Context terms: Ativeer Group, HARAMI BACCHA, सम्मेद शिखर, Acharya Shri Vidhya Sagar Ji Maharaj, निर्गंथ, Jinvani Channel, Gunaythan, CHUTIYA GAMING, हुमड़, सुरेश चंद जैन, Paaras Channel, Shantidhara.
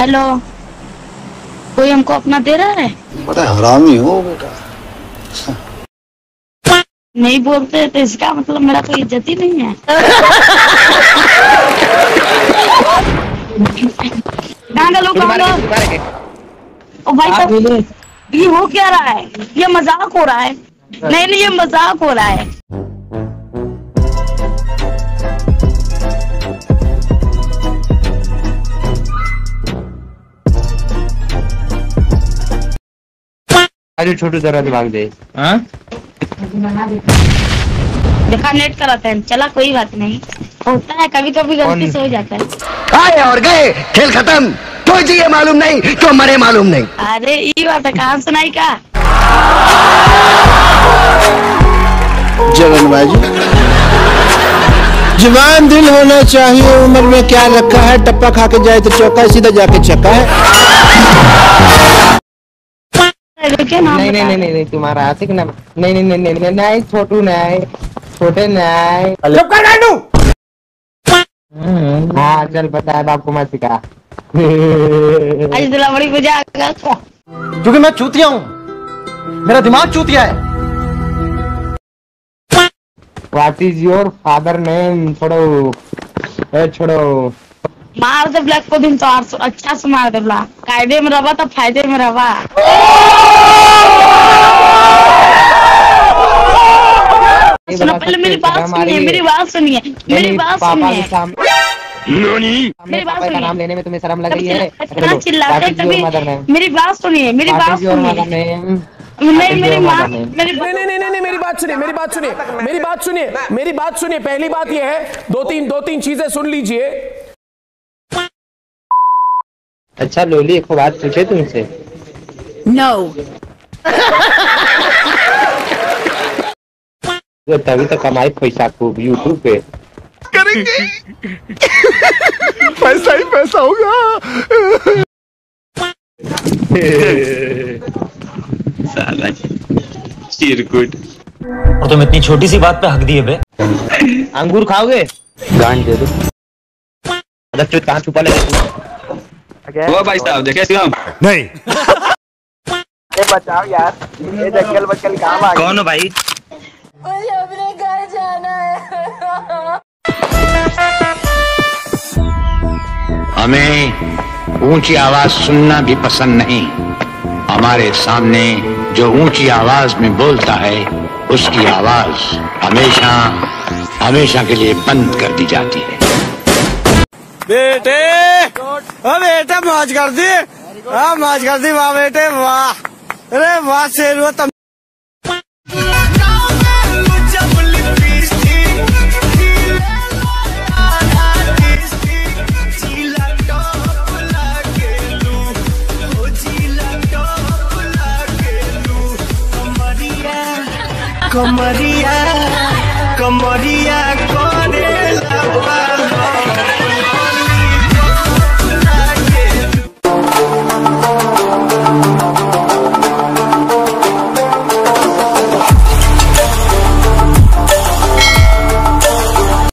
Hello, कोई हमको अपना दे रहा है? बड़ा हरामी हो बेटा, नहीं बोलते तो इसका मतलब मेरा कोई इज्जत ही नहीं है। लोग भाई साहब, ये हो क्या रहा है? ये मजाक हो रहा है। नहीं, ये मजाक हो रहा है। अरे छोटू जरा दिमाग दे। हाँ देखा, नेट कराते हैं। चला कोई बात नहीं, होता है कभी कभी, गलती से हो जाता है। आए और गए, खेल खत्म। तो जी ये मालूम नहीं तो मरे मालूम नहीं। अरे ये बात है, कहाँ सुनाई का जगन भाई जी। जवान दिल होना चाहिए। उम्र में क्या रखा है? टप्पा खा के जाए तो चौका, सीधा जाके चक्का है। नहीं नहीं नहीं नहीं, तुम्हारा आशिक ना। नहीं नहीं नहीं नहीं नहीं, छोटू नहीं, छोटे नहीं। चुप कर नानू। हाँ चल, पता है बाप को मत सिखा। आज दिलावड़ी बजा आएगा, क्योंकि मैं चूतिया हूँ, मेरा दिमाग चूतिया है। What is your father name? छोड़ो ए छोड़ो, मार दे ब्लैक को दिन तो अच्छा से मार दे ब्लैक। कायदे में रवा तो फायदे में रवा। सुनो पहले मेरी बात सुनिए, मेरी बात सुनिए, मेरी बात सुनिए। मेरी बात का नाम लेने में तुम्हें शर्म लग रही है? इतना चिल्लाते कभी। मेरी बात सुनिए, मेरी बात सुनिए। मेरी बात सुनिए। पहली बात यह है, दो तीन चीजें सुन लीजिए। अच्छा लोली, एक बात पूछे तुमसे। नो। तभी तो कमाई पैसा खूब यूट्यूब पे करेंगे। पैसा ही पैसा होगा। साला चिरकुट। और तुम इतनी छोटी सी बात पे हक दिए बे। अंगूर खाओगे? गांड दे दो। अदरचोट कहाँ छुपा ले? वो भाई साहब देखे हम नहीं। ये बचाओ यार, ये जंगल बकल काम आ गया। कौन हो भाई? अपने घर जाना है। हमें ऊंची आवाज सुनना भी पसंद नहीं। हमारे सामने जो ऊंची आवाज में बोलता है, उसकी आवाज हमेशा हमेशा के लिए बंद कर दी जाती है। बेटे बेटे मौज कर दी। हाँ मौज कर दी, वाह बेटे वाह। अरे वाह शेरू तुम। कमरिया कमरिया कौन